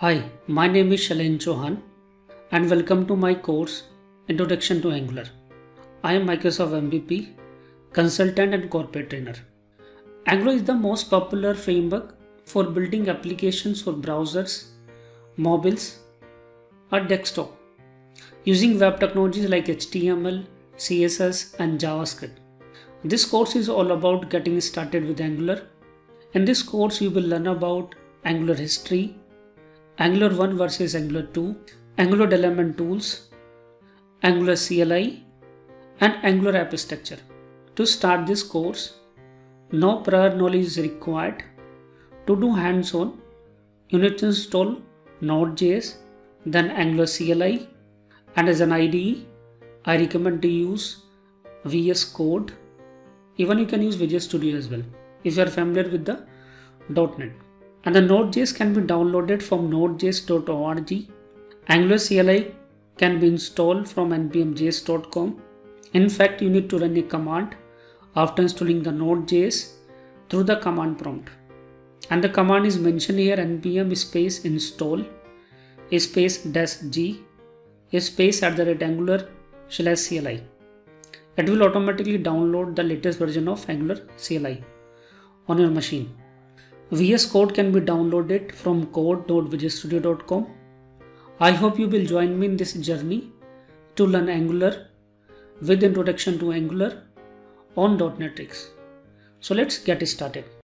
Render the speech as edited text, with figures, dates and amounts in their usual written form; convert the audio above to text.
Hi, my name is Shalain Chauhan and welcome to my course Introduction to Angular. I am Microsoft MVP, consultant and corporate trainer. Angular is the most popular framework for building applications for browsers, mobiles or desktop using web technologies like HTML, CSS and JavaScript. This course is all about getting started with Angular. In this course you will learn about Angular history, Angular 1 versus Angular 2, Angular development tools, Angular CLI, and Angular app structure. To start this course, no prior knowledge is required. To do hands-on, you need to install Node.js, then Angular CLI, and as an IDE, I recommend to use VS Code. Even you can use Visual Studio as well if you are familiar with the .NET. And the Node.js can be downloaded from nodejs.org. Angular CLI can be installed from npmjs.com. In fact, you need to run a command after installing the Node.js through the command prompt. And the command is mentioned here: npm space install space -g space @angular/CLI. It will automatically download the latest version of Angular CLI on your machine. VS Code can be downloaded from code.visualstudio.com. I hope you will join me in this journey to learn Angular with Introduction to Angular on DotNetTricks. So let's get started.